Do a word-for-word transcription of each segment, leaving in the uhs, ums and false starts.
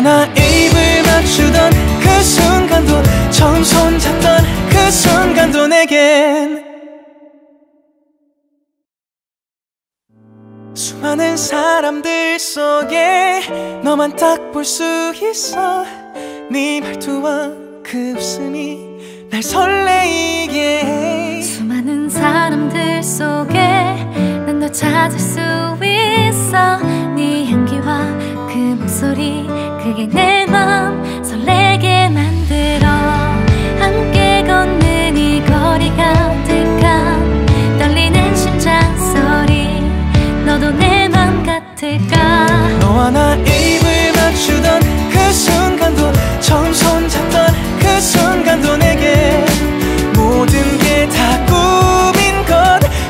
너나 입을 맞추던 그 순간도, 처음 손잡던 그 순간도 내겐 수많은 사람들 속에 너만 딱 볼 수 있어. 네 말투와 그 웃음이 날 설레이게 해. 수많은 사람들 속에 난 널 찾을 수 있어. 네 향기와 그 목소리, 그게 내 맘 설레게 만들어. 함께 걷는 이 거리가 어떨까. 떨리는 심장 소리, 너도 내 맘 같을까. 너와 나 입을 맞추던 그 순간도, 처음 손잡던 그 순간도 내게 모든 게 다 꿈인 것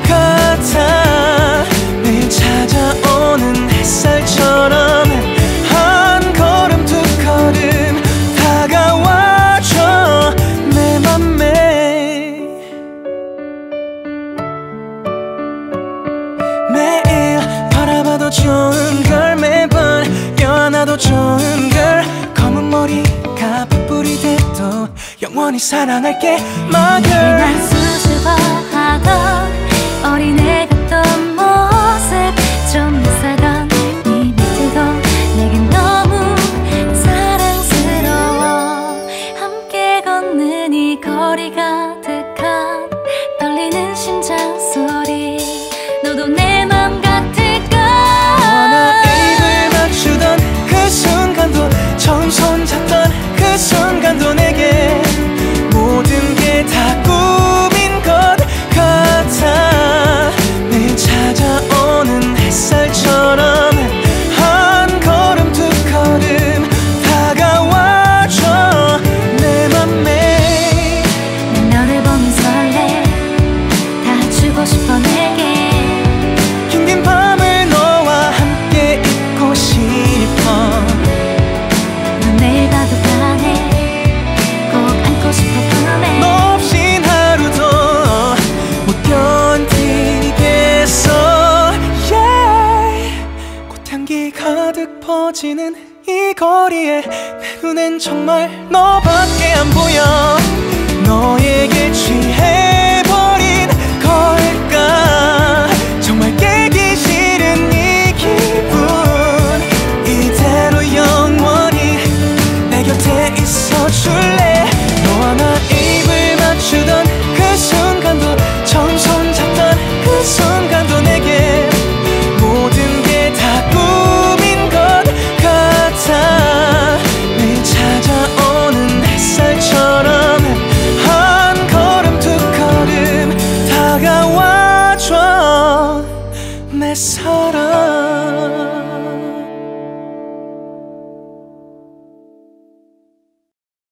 같아. 매일 찾아오는 햇살처럼 한 걸음 두 걸음 다가와줘 내 맘에. 매일 바라봐도 좋은 걸, 매번 껴안아도 좋은 걸. 검은 머리가 빗불이 돼도 영원히 사랑할게 my girl. 난 수줍어 하던 어린애 같던 모습, 좀 낯설던 네 밑에도 내겐 너무 사랑스러워. 함께 걷는 이 거리 가득한 떨리는 심장 소리, 너도 내 맘 같을까. 너와 나 입을 맞추던 그 순간도, 처음 손잡던 그 순간도 내게 모든 게 다 꿈인 것 같아. 매일 찾아오는 햇살처럼 한 걸음 두 걸음 다가와줘 내 맘에. 난 너를 보면 설레. 다 주고 싶어 내게. 힘든 밤을 너와 함께 잊고 싶어. 넌 내일 가도 가네. 꼭 안고 싶어 밤에. 너 없인 하루도 못 견디겠어. yeah. 꽃향기 가득 퍼지는 이 거리에 내 눈엔 정말 너밖에 안 보여. 너에게 취해